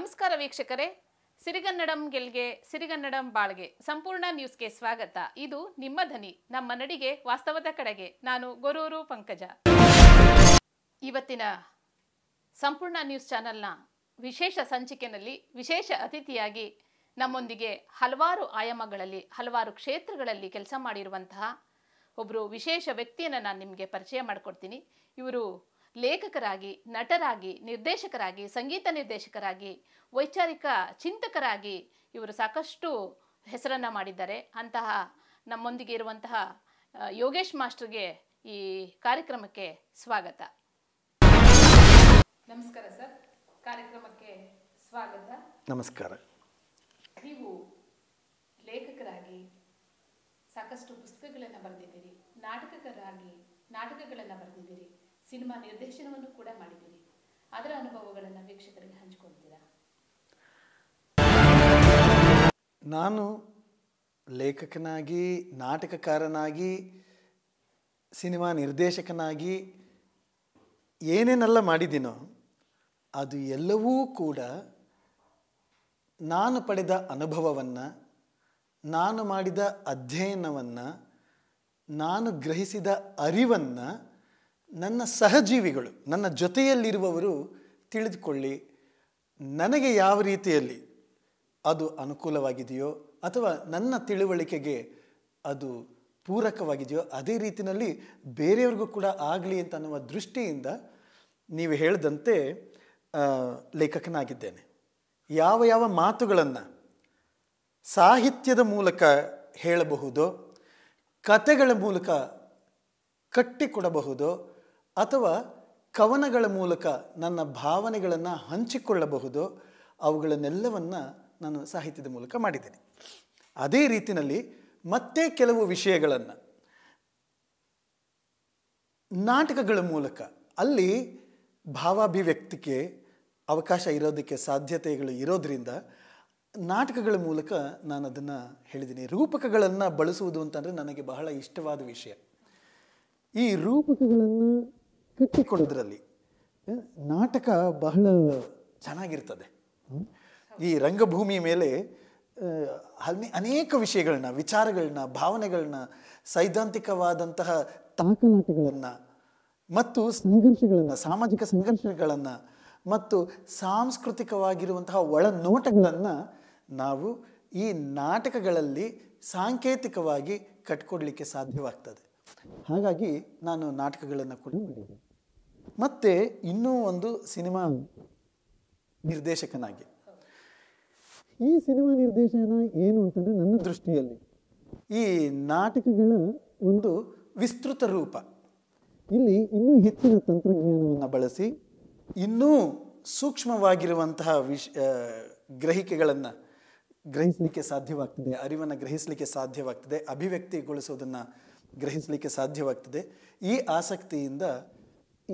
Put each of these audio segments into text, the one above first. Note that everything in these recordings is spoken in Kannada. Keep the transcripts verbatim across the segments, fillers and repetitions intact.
ನಮಸ್ಕಾರ ವೀಕ್ಷಕರೇ, ಸಿರಿಗನ್ನಡಂ ಗೆಲ್ಗೆ ಸಿರಿಗನ್ನಡಂ ಬಾಳ್ಗೆ ಸಂಪೂರ್ಣ ನ್ಯೂಸ್ಗೆ ಸ್ವಾಗತ. ಇದು ನಿಮ್ಮ ಧ್ವನಿ ನಮ್ಮ ನಡಿಗೆ ವಾಸ್ತವದ ಕಡೆಗೆ. ನಾನು ಗೊರೂರು ಪಂಕಜ. ಇವತ್ತಿನ ಸಂಪೂರ್ಣ ನ್ಯೂಸ್ ಚಾನೆಲ್ನ ವಿಶೇಷ ಸಂಚಿಕೆಯಲ್ಲಿ ವಿಶೇಷ ಅತಿಥಿಯಾಗಿ ನಮ್ಮೊಂದಿಗೆ ಹಲವಾರು ಆಯಾಮಗಳಲ್ಲಿ ಹಲವಾರು ಕ್ಷೇತ್ರಗಳಲ್ಲಿ ಕೆಲಸ ಮಾಡಿರುವಂತಹ ಒಬ್ಬರು ವಿಶೇಷ ವ್ಯಕ್ತಿಯನ್ನು ನಾನು ನಿಮಗೆ ಪರಿಚಯ ಮಾಡಿಕೊಡ್ತೀನಿ. ಇವರು ಲೇಖಕರಾಗಿ, ನಟರಾಗಿ, ನಿರ್ದೇಶಕರಾಗಿ, ಸಂಗೀತ ನಿರ್ದೇಶಕರಾಗಿ, ವೈಚಾರಿಕ ಚಿಂತಕರಾಗಿ ಇವರು ಸಾಕಷ್ಟು ಹೆಸರನ್ನು ಮಾಡಿದ್ದಾರೆ. ಅಂತಹ ನಮ್ಮೊಂದಿಗೆ ಇರುವಂತಹ ಯೋಗೇಶ್ ಮಾಸ್ಟರ್ಗೆ ಈ ಕಾರ್ಯಕ್ರಮಕ್ಕೆ ಸ್ವಾಗತ. ನಮಸ್ಕಾರ ಸರ್, ಕಾರ್ಯಕ್ರಮಕ್ಕೆ ಸ್ವಾಗತ. ನಮಸ್ಕಾರ. ನೀವು ಲೇಖಕರಾಗಿ ಸಾಕಷ್ಟು ಪುಸ್ತಕಗಳನ್ನು ಬರೆದಿದ್ದೀರಿ, ನಾಟಕಕರಾಗಿ ನಾಟಕಗಳನ್ನು ಬರೆದಿದ್ದೀರಿ, ಸಿನಿಮಾ ನಿರ್ದೇಶನವನ್ನು ಕೂಡ ಮಾಡಿದ್ದೀರಿ. ಅದರ ಅನುಭವಗಳನ್ನು ವೀಕ್ಷಕರಿಗೆ ಹಂಚಿಕೊಳ್ತೀರಾ? ನಾನು ಲೇಖಕನಾಗಿ, ನಾಟಕಕಾರನಾಗಿ, ಸಿನಿಮಾ ನಿರ್ದೇಶಕನಾಗಿ ಏನೇನೆಲ್ಲ ಮಾಡಿದ್ದೀನೋ ಅದು ಎಲ್ಲವೂ ಕೂಡ ನಾನು ಪಡೆದ ಅನುಭವವನ್ನು, ನಾನು ಮಾಡಿದ ಅಧ್ಯಯನವನ್ನು, ನಾನು ಗ್ರಹಿಸಿದ ಅರಿವನ್ನು ನನ್ನ ಸಹಜೀವಿಗಳು, ನನ್ನ ಜೊತೆಯಲ್ಲಿರುವವರು ತಿಳಿದುಕೊಳ್ಳಿ. ನನಗೆ ಯಾವ ರೀತಿಯಲ್ಲಿ ಅದು ಅನುಕೂಲವಾಗಿದೆಯೋ ಅಥವಾ ನನ್ನ ತಿಳುವಳಿಕೆಗೆ ಅದು ಪೂರಕವಾಗಿದೆಯೋ ಅದೇ ರೀತಿಯಲ್ಲಿ ಬೇರೆಯವ್ರಿಗೂ ಕೂಡ ಆಗಲಿ ಅಂತ ಅನ್ನುವ ದೃಷ್ಟಿಯಿಂದ ನೀವು ಹೇಳಿದಂತೆ ಲೇಖಕನಾಗಿದ್ದೇನೆ. ಯಾವ ಯಾವ ಮಾತುಗಳನ್ನು ಸಾಹಿತ್ಯದ ಮೂಲಕ ಹೇಳಬಹುದೋ, ಕತೆಗಳ ಮೂಲಕ ಕಟ್ಟಿಕೊಡಬಹುದೋ ಅಥವಾ ಕವನಗಳ ಮೂಲಕ ನನ್ನ ಭಾವನೆಗಳನ್ನು ಹಂಚಿಕೊಳ್ಳಬಹುದು, ಅವುಗಳನ್ನೆಲ್ಲವನ್ನು ನಾನು ಸಾಹಿತ್ಯದ ಮೂಲಕ ಮಾಡಿದ್ದೇನೆ. ಅದೇ ರೀತಿಯಲ್ಲಿ ಮತ್ತೆ ಕೆಲವು ವಿಷಯಗಳನ್ನು ನಾಟಕಗಳ ಮೂಲಕ, ಅಲ್ಲಿ ಭಾವಾಭಿವ್ಯಕ್ತಿಗೆ ಅವಕಾಶ ಇರೋದಕ್ಕೆ ಸಾಧ್ಯತೆಗಳು ಇರೋದರಿಂದ ನಾಟಕಗಳ ಮೂಲಕ ನಾನು ಅದನ್ನು ಹೇಳಿದ್ದೀನಿ. ರೂಪಕಗಳನ್ನು ಬಳಸುವುದು ಅಂತಂದರೆ ನನಗೆ ಬಹಳ ಇಷ್ಟವಾದ ವಿಷಯ. ಈ ರೂಪಕಗಳನ್ನು ಕಟ್ಟಿಕೊಡೋದ್ರಲ್ಲಿ ನಾಟಕ ಬಹಳ ಚೆನ್ನಾಗಿರ್ತದೆ. ಈ ರಂಗಭೂಮಿ ಮೇಲೆ ಅನೇಕ ವಿಷಯಗಳನ್ನ, ವಿಚಾರಗಳನ್ನ, ಭಾವನೆಗಳನ್ನ, ಸೈದ್ಧಾಂತಿಕವಾದಂತಹ ತಾಕನಾಟಗಳನ್ನು ಮತ್ತು ಸಂಘರ್ಷಗಳನ್ನು, ಸಾಮಾಜಿಕ ಸಂಘರ್ಷಗಳನ್ನು ಮತ್ತು ಸಾಂಸ್ಕೃತಿಕವಾಗಿರುವಂತಹ ಒಳನೋಟಗಳನ್ನು ನಾವು ಈ ನಾಟಕಗಳಲ್ಲಿ ಸಾಂಕೇತಿಕವಾಗಿ ಕಟ್ಟಿಕೊಡಲಿಕ್ಕೆ ಸಾಧ್ಯವಾಗ್ತದೆ. ಹಾಗಾಗಿ ನಾನು ನಾಟಕಗಳನ್ನು ಕೂಡ ಮಾಡಿದ್ದೆ. ಮತ್ತು ಇನ್ನೂ ಒಂದು ಸಿನಿಮಾ ನಿರ್ದೇಶಕನಾಗಿ, ಈ ಸಿನಿಮಾ ನಿರ್ದೇಶನ ಏನು ಅಂತಂದರೆ ನನ್ನ ದೃಷ್ಟಿಯಲ್ಲಿ ಈ ನಾಟಕಗಳ ಒಂದು ವಿಸ್ತೃತ ರೂಪ. ಇಲ್ಲಿ ಇನ್ನೂ ಹೆಚ್ಚಿನ ತಂತ್ರಜ್ಞಾನವನ್ನು ಬಳಸಿ ಇನ್ನೂ ಸೂಕ್ಷ್ಮವಾಗಿರುವಂತಹ ವಿಷ ಗ್ರಹಿಕೆಗಳನ್ನು ಗ್ರಹಿಸಲಿಕ್ಕೆ ಸಾಧ್ಯವಾಗ್ತದೆ, ಅರಿವನ್ನು ಗ್ರಹಿಸಲಿಕ್ಕೆ ಸಾಧ್ಯವಾಗ್ತದೆ, ಅಭಿವ್ಯಕ್ತಿಗೊಳಿಸೋದನ್ನು ಗ್ರಹಿಸಲಿಕ್ಕೆ ಸಾಧ್ಯವಾಗ್ತದೆ. ಈ ಆಸಕ್ತಿಯಿಂದ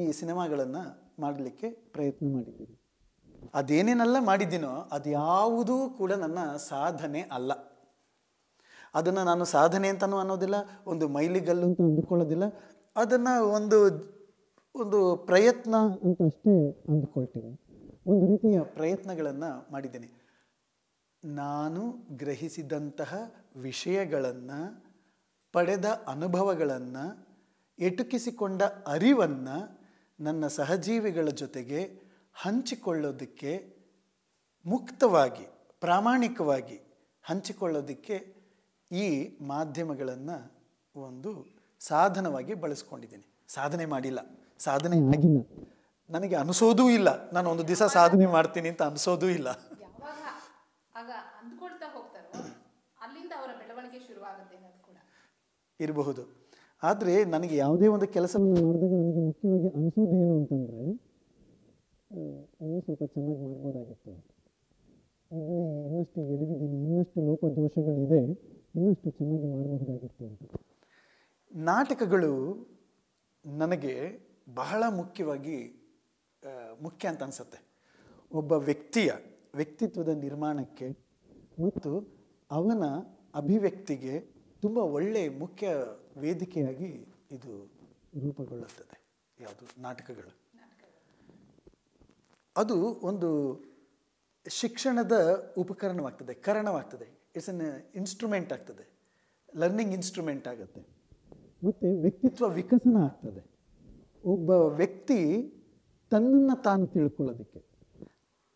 ಈ ಸಿನಿಮಾಗಳನ್ನು ಮಾಡಲಿಕ್ಕೆ ಪ್ರಯತ್ನ ಮಾಡಿದ್ದೀನಿ. ಅದೇನೇನೆಲ್ಲ ಮಾಡಿದ್ದೀನೋ ಅದು ಯಾವುದೂ ಕೂಡ ನನ್ನ ಸಾಧನೆ ಅಲ್ಲ. ಅದನ್ನು ನಾನು ಸಾಧನೆ ಅಂತಲೂ ಅನ್ನೋದಿಲ್ಲ, ಒಂದು ಮೈಲಿಗಲ್ಲು ಅಂತ ಅಂದುಕೊಳ್ಳೋದಿಲ್ಲ. ಅದನ್ನು ಒಂದು ಒಂದು ಪ್ರಯತ್ನ ಅಂತ ಅಷ್ಟೇ ಅಂದುಕೊಳ್ತೀನಿ. ಒಂದು ರೀತಿಯ ಪ್ರಯತ್ನಗಳನ್ನು ಮಾಡಿದ್ದೀನಿ. ನಾನು ಗ್ರಹಿಸಿದಂತಹ ವಿಷಯಗಳನ್ನು, ಪಡೆದ ಅನುಭವಗಳನ್ನು, ಎಟುಕಿಸಿಕೊಂಡ ಅರಿವನ್ನು ನನ್ನ ಸಹಜೀವಿಗಳ ಜೊತೆಗೆ ಹಂಚಿಕೊಳ್ಳೋದಕ್ಕೆ, ಮುಕ್ತವಾಗಿ, ಪ್ರಾಮಾಣಿಕವಾಗಿ ಹಂಚಿಕೊಳ್ಳೋದಕ್ಕೆ ಈ ಮಾಧ್ಯಮಗಳನ್ನು ಒಂದು ಸಾಧನವಾಗಿ ಬಳಸ್ಕೊಂಡಿದ್ದೀನಿ. ಸಾಧನೆ ಮಾಡಿಲ್ಲ, ಸಾಧನೆ ಆಗಿಲ್ಲ, ನನಗೆ ಅನಿಸೋದೂ ಇಲ್ಲ. ನಾನು ಒಂದು ದಿವಸ ಸಾಧನೆ ಮಾಡ್ತೀನಿ ಅಂತ ಅನಿಸೋದೂ ಇಲ್ಲ. ಇರಬಹುದು. ಆದರೆ ನನಗೆ ಯಾವುದೇ ಒಂದು ಕೆಲಸವನ್ನು ಮಾಡಿದಾಗ ನನಗೆ ಮುಖ್ಯವಾಗಿ ಅನಿಸೋದೇನು ಅಂತಂದರೆ, ಇನ್ನೂ ಸ್ವಲ್ಪ ಚೆನ್ನಾಗಿ ಮಾಡ್ಬೋದಾಗಿತ್ತು, ಇದು ಇನ್ನಷ್ಟು ಎಡವಿದ್ದೀನಿ, ಇನ್ನಷ್ಟು ಲೋಪದೋಷಗಳಿದೆ, ಇನ್ನಷ್ಟು ಚೆನ್ನಾಗಿ ಮಾಡಬಹುದಾಗಿತ್ತು ಅಂತ. ನಾಟಕಗಳು ನನಗೆ ಬಹಳ ಮುಖ್ಯವಾಗಿ ಮುಖ್ಯ ಅಂತ ಅನಿಸುತ್ತೆ. ಒಬ್ಬ ವ್ಯಕ್ತಿಯ ವ್ಯಕ್ತಿತ್ವದ ನಿರ್ಮಾಣಕ್ಕೆ ಮತ್ತು ಅವನ ಅಭಿವ್ಯಕ್ತಿಗೆ ತುಂಬ ಒಳ್ಳೆ ಮುಖ್ಯ ವೇದಿಕೆಯಾಗಿ ಇದು ರೂಪುಗೊಳ್ಳುತ್ತದೆ. ಯಾವುದು ನಾಟಕಗಳು, ಅದು ಒಂದು ಶಿಕ್ಷಣದ ಉಪಕರಣವಾಗ್ತದೆ, ಕಾರಣವಾಗ್ತದೆ. ಇಟ್ಸ್ ಅನ್ ಇನ್ಸ್ಟ್ರೂಮೆಂಟ್ ಆಗ್ತದೆ, ಲರ್ನಿಂಗ್ ಇನ್ಸ್ಟ್ರೂಮೆಂಟ್ ಆಗುತ್ತೆ. ಮತ್ತು ವ್ಯಕ್ತಿತ್ವ ವಿಕಸನ ಆಗ್ತದೆ. ಒಬ್ಬ ವ್ಯಕ್ತಿ ತನ್ನನ್ನು ತಾನು ತಿಳ್ಕೊಳ್ಳೋದಕ್ಕೆ,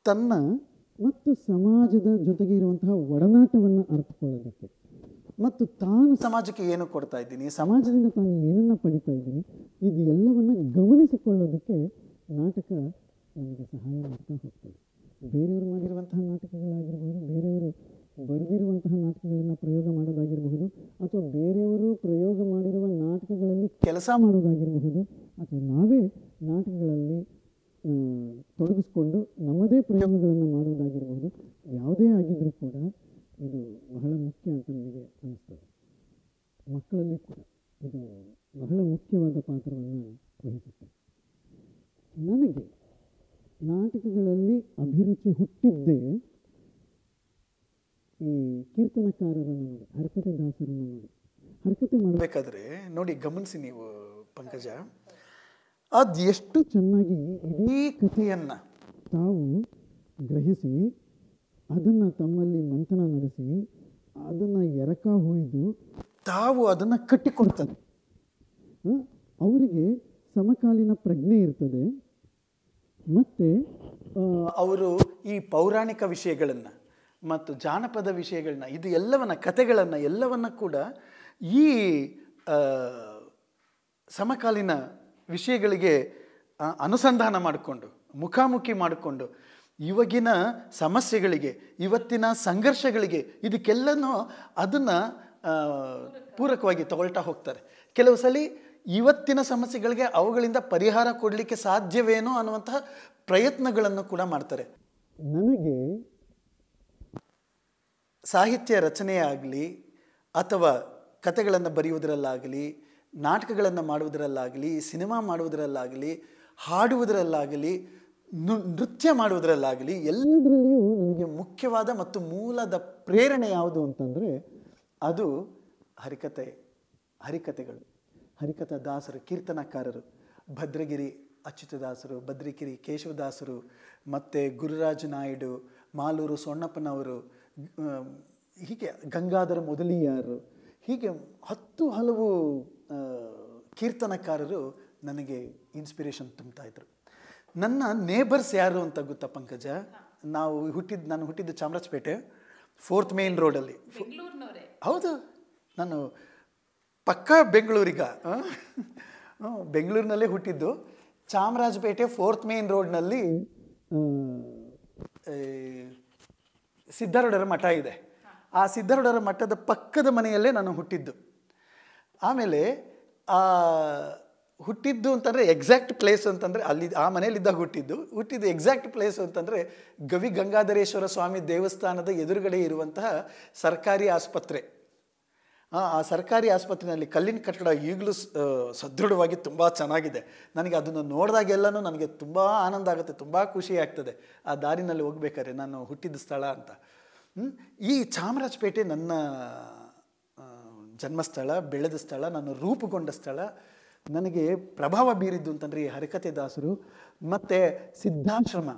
ತನ್ನ ಮತ್ತು ಸಮಾಜದ ಜೊತೆಗೆ ಇರುವಂತಹ ಒಡನಾಟವನ್ನು ಅರ್ಥಕೊಳ್ಳೋದಕ್ಕೆ, ಮತ್ತು ತಾನು ಸಮಾಜಕ್ಕೆ ಏನು ಕೊಡ್ತಾ ಇದ್ದೀನಿ, ಸಮಾಜದಿಂದ ತಾನು ಏನನ್ನು ಪಡಿತಾ ಇದ್ದೀನಿ, ಇದು ಎಲ್ಲವನ್ನು ಗಮನಿಸಿಕೊಳ್ಳೋದಕ್ಕೆ ನಾಟಕ ನಮಗೆ ಸಹಾಯ ಮಾಡ್ತಾ ಹೋಗ್ತದೆ. ಬೇರೆಯವರು ಮಾಡಿರುವಂತಹ ನಾಟಕಗಳಾಗಿರ್ಬೋದು, ಬೇರೆಯವರು ಬರೆದಿರುವಂತಹ ನಾಟಕಗಳನ್ನು ಪ್ರಯೋಗ ಮಾಡೋದಾಗಿರಬಹುದು, ಅಥವಾ ಬೇರೆಯವರು ಪ್ರಯೋಗ ಮಾಡಿರುವ ನಾಟಕಗಳಲ್ಲಿ ಕೆಲಸ ಮಾಡೋದಾಗಿರಬಹುದು, ಅಥವಾ ನಾವೇ ನಾಟಕಗಳಲ್ಲಿ ತೊಡಗಿಸ್ಕೊಂಡು ನಮ್ಮದೇ ಪ್ರಯೋಗಗಳನ್ನು ಮಾಡೋದಾಗಿರಬಹುದು. ಯಾವುದೇ ಆಗಿದ್ರೂ ಕೂಡ ಇದು ಬಹಳ ಮುಖ್ಯ ಅಂತ ನನಗೆ ಅನ್ನಿಸ್ತದೆ. ಮಕ್ಕಳಲ್ಲಿ ಕೂಡ ಇದು ಬಹಳ ಮುಖ್ಯವಾದ ಪಾತ್ರವನ್ನು ವಹಿಸುತ್ತೆ. ನನಗೆ ನಾಟಕಗಳಲ್ಲಿ ಅಭಿರುಚಿ ಹುಟ್ಟಿದ್ದೇ ಈ ಕೀರ್ತನಕಾರರನ್ನು ನೋಡಿ, ಹರಕತೆ ದಾಸರನ್ನು ನೋಡಿ. ಹರಕತೆ ಮಾಡಬೇಕಾದ್ರೆ ನೋಡಿ, ಗಮನಿಸಿ ನೀವು ಪಂಕಜ, ಅದು ಎಷ್ಟು ಚೆನ್ನಾಗಿ ಇಡೀ ಕಥೆಯನ್ನು ತಾವು ಗ್ರಹಿಸಿ ಅದನ್ನು ತಮ್ಮಲ್ಲಿ ಮಂಥನ ನಡೆಸಿ ಅದನ್ನು ಎರಕ ಹೊಯ್ದು ತಾವು ಅದನ್ನು ಕಟ್ಟಿಕೊಡ್ತಾರೆ. ಅವರಿಗೆ ಸಮಕಾಲೀನ ಪ್ರಜ್ಞೆ ಇರ್ತದೆ, ಮತ್ತು ಅವರು ಈ ಪೌರಾಣಿಕ ವಿಷಯಗಳನ್ನು ಮತ್ತು ಜಾನಪದ ವಿಷಯಗಳನ್ನ, ಇದು ಎಲ್ಲವನ್ನು, ಕಥೆಗಳನ್ನು ಎಲ್ಲವನ್ನು ಕೂಡ ಈ ಸಮಕಾಲೀನ ವಿಷಯಗಳಿಗೆ ಅನುಸಂಧಾನ ಮಾಡಿಕೊಂಡು, ಮುಖಾಮುಖಿ ಮಾಡಿಕೊಂಡು, ಇವಾಗಿನ ಸಮಸ್ಯೆಗಳಿಗೆ, ಇವತ್ತಿನ ಸಂಘರ್ಷಗಳಿಗೆ, ಇದಕ್ಕೆಲ್ಲನೂ ಅದನ್ನು ಪೂರಕವಾಗಿ ತಗೊಳ್ತಾ ಹೋಗ್ತಾರೆ. ಕೆಲವು ಸಲ ಇವತ್ತಿನ ಸಮಸ್ಯೆಗಳಿಗೆ ಅವುಗಳಿಂದ ಪರಿಹಾರ ಕೊಡಲಿಕ್ಕೆ ಸಾಧ್ಯವೇನೋ ಅನ್ನುವಂತಹ ಪ್ರಯತ್ನಗಳನ್ನು ಕೂಡ ಮಾಡ್ತಾರೆ. ನನಗೆ ಸಾಹಿತ್ಯ ರಚನೆಯಾಗಲಿ, ಅಥವಾ ಕಥೆಗಳನ್ನು ಬರೆಯುವುದರಲ್ಲಾಗಲಿ, ನಾಟಕಗಳನ್ನು ಮಾಡುವುದರಲ್ಲಾಗಲಿ, ಸಿನಿಮಾ ಮಾಡುವುದರಲ್ಲಾಗಲಿ, ಹಾಡುವುದರಲ್ಲಾಗಲಿ, ನೃತ್ಯ ಮಾಡುವುದರಲ್ಲಾಗಲಿ, ಎಲ್ಲದರಲ್ಲಿಯೂ ನನಗೆ ಮುಖ್ಯವಾದ ಮತ್ತು ಮೂಲದ ಪ್ರೇರಣೆ ಯಾವುದು ಅಂತಂದರೆ ಅದು ಹರಿಕತೆ, ಹರಿಕತೆಗಳು, ಹರಿಕಥಾ ದಾಸರು, ಕೀರ್ತನಕಾರರು, ಭದ್ರಗಿರಿ ಅಚ್ಯುತದಾಸರು, ಭದ್ರಗಿರಿ ಕೇಶವದಾಸರು, ಮತ್ತು ಗುರುರಾಜ ನಾಯ್ಡು, ಮಾಲೂರು ಸೊಣ್ಣಪ್ಪನವರು, ಹೀಗೆ ಗಂಗಾಧರ ಮೊದಲಿಯಾರು, ಹೀಗೆ ಹತ್ತು ಹಲವು ಕೀರ್ತನಕಾರರು ನನಗೆ ಇನ್ಸ್ಪಿರೇಷನ್ ತುಂಬ್ತಾ ಇದ್ರು. ನನ್ನ ನೇಬರ್ಸ್ ಯಾರು ಅಂತ ಗೊತ್ತಾ ಪಂಕಜ? ನಾವು ಹುಟ್ಟಿದ್ದು ನಾನು ಹುಟ್ಟಿದ್ದು ಚಾಮರಾಜಪೇಟೆ ಫೋರ್ತ್ ಮೇನ್ ರೋಡಲ್ಲಿ. ಹೌದು, ನಾನು ಪಕ್ಕಾ ಬೆಂಗಳೂರಿಗ, ಬೆಂಗಳೂರಿನಲ್ಲೇ ಹುಟ್ಟಿದ್ದು. ಚಾಮರಾಜಪೇಟೆ ಫೋರ್ತ್ ಮೇನ್ ರೋಡ್ನಲ್ಲಿ ಸಿದ್ಧಾರೂಢರ ಮಠ ಇದೆ. ಆ ಸಿದ್ಧಾರೂಢರ ಮಠದ ಪಕ್ಕದ ಮನೆಯಲ್ಲೇ ನಾನು ಹುಟ್ಟಿದ್ದು. ಆಮೇಲೆ ಹುಟ್ಟಿದ್ದು ಅಂತಂದರೆ ಎಕ್ಸಾಕ್ಟ್ ಪ್ಲೇಸ್ ಅಂತಂದರೆ ಅಲ್ಲಿ ಆ ಮನೆಯಲ್ಲಿದ್ದಾಗ ಹುಟ್ಟಿದ್ದು. ಹುಟ್ಟಿದ್ದು ಎಕ್ಸಾಕ್ಟ್ ಪ್ಲೇಸ್ ಅಂತಂದರೆ ಗವಿ ಗಂಗಾಧರೇಶ್ವರ ಸ್ವಾಮಿ ದೇವಸ್ಥಾನದ ಎದುರುಗಡೆ ಇರುವಂತಹ ಸರ್ಕಾರಿ ಆಸ್ಪತ್ರೆ. ಆ ಸರ್ಕಾರಿ ಆಸ್ಪತ್ರೆಯಲ್ಲಿ ಕಲ್ಲಿನ ಕಟ್ಟಡ ಈಗಲೂ ಸದೃಢವಾಗಿ ತುಂಬ ಚೆನ್ನಾಗಿದೆ. ನನಗೆ ಅದನ್ನು ನೋಡಿದಾಗೆಲ್ಲನೂ ನನಗೆ ತುಂಬ ಆನಂದ ಆಗುತ್ತೆ, ತುಂಬ ಖುಷಿ ಆಗ್ತದೆ ಆ ದಾರಿನಲ್ಲಿ ಹೋಗ್ಬೇಕಾದ್ರೆ, ನಾನು ಹುಟ್ಟಿದ ಸ್ಥಳ ಅಂತ. ಈ ಚಾಮರಾಜಪೇಟೆ ನನ್ನ ಜನ್ಮಸ್ಥಳ, ಬೆಳೆದ ಸ್ಥಳ, ನಾನು ರೂಪುಗೊಂಡ ಸ್ಥಳ. ನನಗೆ ಪ್ರಭಾವ ಬೀರಿದ್ದು ಅಂತಂದರೆ ಈ ಹರಿಕಥೆ ದಾಸರು ಮತ್ತು ಸಿದ್ಧಾಶ್ರಮ.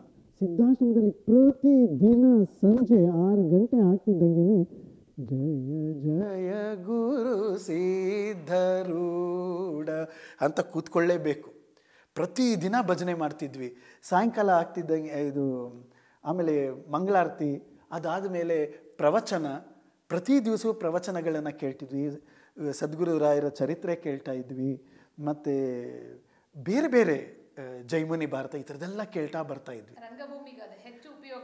ಸಿದ್ಧಾಶ್ರಮದಲ್ಲಿ ಪ್ರತಿ ದಿನ ಸಂಜೆ ಆರು ಗಂಟೆ ಆಗ್ತಿದ್ದಂಗೆ ಜಯ ಜಯ ಗುರು ಸಿದ್ಧರೂಢ ಅಂತ ಕೂತ್ಕೊಳ್ಳೇಬೇಕು. ಪ್ರತಿದಿನ ಭಜನೆ ಮಾಡ್ತಿದ್ವಿ, ಸಾಯಂಕಾಲ ಆಗ್ತಿದ್ದಂಗೆ ಇದು. ಆಮೇಲೆ ಮಂಗಳಾರತಿ, ಅದಾದ ಮೇಲೆ ಪ್ರವಚನ, ಪ್ರತಿ ದಿವಸವೂ ಪ್ರವಚನಗಳನ್ನು ಕೇಳ್ತಿದ್ವಿ, ಸದ್ಗುರು ರಾಯರ ಚರಿತ್ರೆ ಕೇಳ್ತಾ ಇದ್ವಿ, ಮತ್ತು ಬೇರೆ ಬೇರೆ ಜೈಮುನಿ ಭಾರತ ಈ ಥರದ್ದೆಲ್ಲ ಕೇಳ್ತಾ ಬರ್ತಾ ಇದ್ವಿ.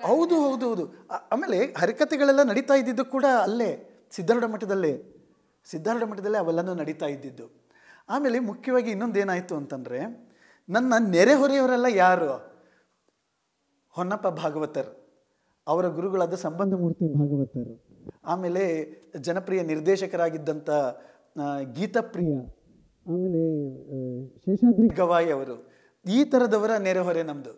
ಹೌದು ಹೌದು ಹೌದು. ಆಮೇಲೆ ಹರಿಕತೆಗಳೆಲ್ಲ ನಡೀತಾ ಇದ್ದಿದ್ದು ಕೂಡ ಅಲ್ಲೇ ಸಿದ್ಧಾರೂಢ ಮಠದಲ್ಲೇ, ಸಿದ್ಧಾರೂಢ ಮಠದಲ್ಲೇ ಅವೆಲ್ಲನೂ ನಡೀತಾ ಇದ್ದಿದ್ದು. ಆಮೇಲೆ ಮುಖ್ಯವಾಗಿ ಇನ್ನೊಂದೇನಾಯಿತು ಅಂತಂದರೆ, ನನ್ನ ನೆರೆಹೊರೆಯವರೆಲ್ಲ ಯಾರು? ಹೊನ್ನಪ್ಪ ಭಾಗವತರ್, ಅವರ ಗುರುಗಳಾದ ಸಂಬಂಧ ಮೂರ್ತಿ ಭಾಗವತರು, ಆಮೇಲೆ ಜನಪ್ರಿಯ ನಿರ್ದೇಶಕರಾಗಿದ್ದಂಥ ಗೀತಾ ಪ್ರಿಯ, ಆಮೇಲೆ ಶೇಷಾದ್ರಿ ಗವಾಯಿ ಅವರು, ಈ ಥರದವರ ನೆರೆಹೊರೆ ನಮ್ಮದು.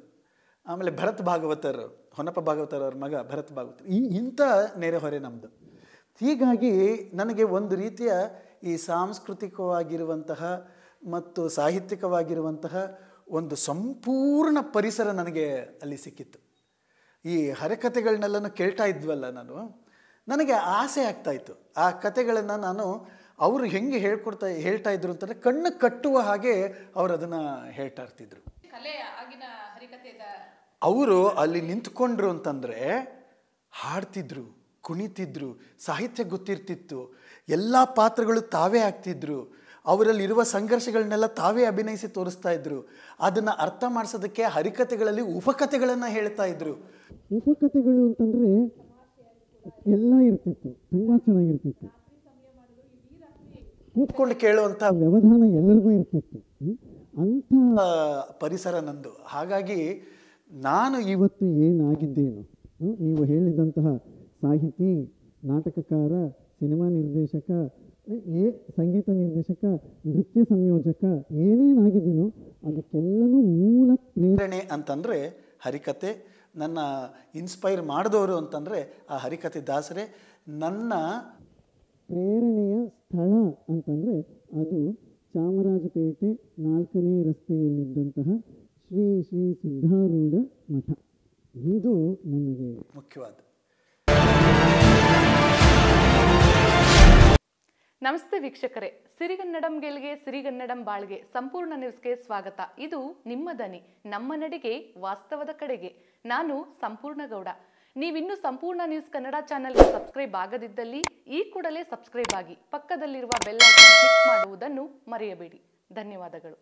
ಆಮೇಲೆ ಭರತ್ ಭಾಗವತರು, ಹೊನ್ನಪ್ಪ ಭಾಗವತರ್ ಅವ್ರ ಮಗ ಭರತ್ ಭಾಗವತರು, ಈ ಇಂಥ ನೆರೆಹೊರೆ ನಮ್ಮದು. ಹೀಗಾಗಿ ನನಗೆ ಒಂದು ರೀತಿಯ ಈ ಸಾಂಸ್ಕೃತಿಕವಾಗಿರುವಂತಹ ಮತ್ತು ಸಾಹಿತ್ಯಿಕವಾಗಿರುವಂತಹ ಒಂದು ಸಂಪೂರ್ಣ ಪರಿಸರ ನನಗೆ ಅಲ್ಲಿ ಸಿಕ್ಕಿತ್ತು. ಈ ಹರಕತೆಗಳನ್ನೆಲ್ಲನೂ ಕೇಳ್ತಾ ಇದ್ವಲ್ಲ, ನಾನು ನನಗೆ ಆಸೆ ಆಗ್ತಾಯಿತ್ತು ಆ ಕತೆಗಳನ್ನು ನಾನು ಅವರು ಹೆಂಗೆ ಹೇಳ್ಕೊಡ್ತಾ ಹೇಳ್ತಾ ಇದ್ರು ಅಂತಂದರೆ ಕಣ್ಣು ಕಟ್ಟುವ ಹಾಗೆ ಅವರು ಅದನ್ನು ಹೇಳ್ತಾ ಇರ್ತಿದ್ರು. ಅವರು ಅಲ್ಲಿ ನಿಂತ್ಕೊಂಡ್ರು ಅಂತಂದರೆ ಹಾಡ್ತಿದ್ರು, ಕುಣಿತಿದ್ರು, ಸಾಹಿತ್ಯ ಗೊತ್ತಿರ್ತಿತ್ತು, ಎಲ್ಲ ಪಾತ್ರಗಳು ತಾವೇ ಆಗ್ತಿದ್ರು, ಅವರಲ್ಲಿರುವ ಸಂಘರ್ಷಗಳನ್ನೆಲ್ಲ ತಾವೇ ಅಭಿನಯಿಸಿ ತೋರಿಸ್ತಾ ಇದ್ರು. ಅದನ್ನು ಅರ್ಥ ಮಾಡಿಸೋದಕ್ಕೆ ಹರಿಕತೆಗಳಲ್ಲಿ ಉಪಕಥೆಗಳನ್ನು ಹೇಳ್ತಾ ಇದ್ರು. ಉಪಕಥೆಗಳು ಅಂತಂದರೆ ಎಲ್ಲ ಇರ್ತಿತ್ತು, ತುಂಬ ಚೆನ್ನಾಗಿರ್ತಿತ್ತು, ಕೂತ್ಕೊಂಡು ಕೇಳುವಂಥ ವ್ಯವಧಾನ ಎಲ್ಲರಿಗೂ ಇರ್ತಿತ್ತು. ಅಂಥ ಪರಿಸರ ನಂದು. ಹಾಗಾಗಿ ನಾನು ಇವತ್ತು ಏನಾಗಿದ್ದೇನು, ನೀವು ಹೇಳಿದಂತಹ ಸಾಹಿತಿ, ನಾಟಕಕಾರ, ಸಿನಿಮಾ ನಿರ್ದೇಶಕ, ಏ ಸಂಗೀತ ನಿರ್ದೇಶಕ, ನೃತ್ಯ ಸಂಯೋಜಕ, ಏನೇನಾಗಿದ್ದೀನೋ ಅದಕ್ಕೆಲ್ಲನೂ ಮೂಲ ಪ್ರೇರಣೆ ಅಂತಂದರೆ ಹರಿಕತೆ. ನನ್ನ ಇನ್ಸ್ಪೈರ್ ಮಾಡಿದವರು ಅಂತಂದರೆ ಆ ಹರಿಕತೆ ದಾಸರೇ. ನನ್ನ ಪ್ರೇರಣೆಯ ಸ್ಥಳ ಅಂತಂದರೆ ಅದು ಚಾಮರಾಜಪೇಟೆ ನಾಲ್ಕನೇ ರಸ್ತೆಯಲ್ಲಿದ್ದಂತಹ ಶ್ರೀ ಶ್ರೀ ಸಿದ್ಧಾರೂಢ ಮಠ. ಇದು ನನಗೆ ಮುಖ್ಯವಾದ. ನಮಸ್ತೆ ವೀಕ್ಷಕರೇ, ಸಿರಿಗನ್ನಡಂ ಗೆಲ್ಗೆ, ಸಿರಿಗನ್ನಡಂ ಬಾಳ್ಗೆ, ಸಂಪೂರ್ಣ ನ್ಯೂಸ್ಗೆ ಸ್ವಾಗತ. ಇದು ನಿಮ್ಮ ದನಿ, ನಮ್ಮ ನಡೆಗೆ, ವಾಸ್ತವದ ಕಡೆಗೆ. ನಾನು ಸಂಪೂರ್ಣ ಗೌಡ. ನೀವಿನ್ನೂ ಸಂಪೂರ್ಣ ನ್ಯೂಸ್ ಕನ್ನಡ ಚಾನೆಲ್ಗೆ ಸಬ್ಸ್ಕ್ರೈಬ್ ಆಗದಿದ್ದಲ್ಲಿ ಈ ಕೂಡಲೇ ಸಬ್ಸ್ಕ್ರೈಬ್ ಆಗಿ, ಪಕ್ಕದಲ್ಲಿರುವ ಬೆಲ್ ಐಕಾನ್ ಕ್ಲಿಕ್ ಮಾಡುವುದನ್ನು ಮರೆಯಬೇಡಿ. ಧನ್ಯವಾದಗಳು.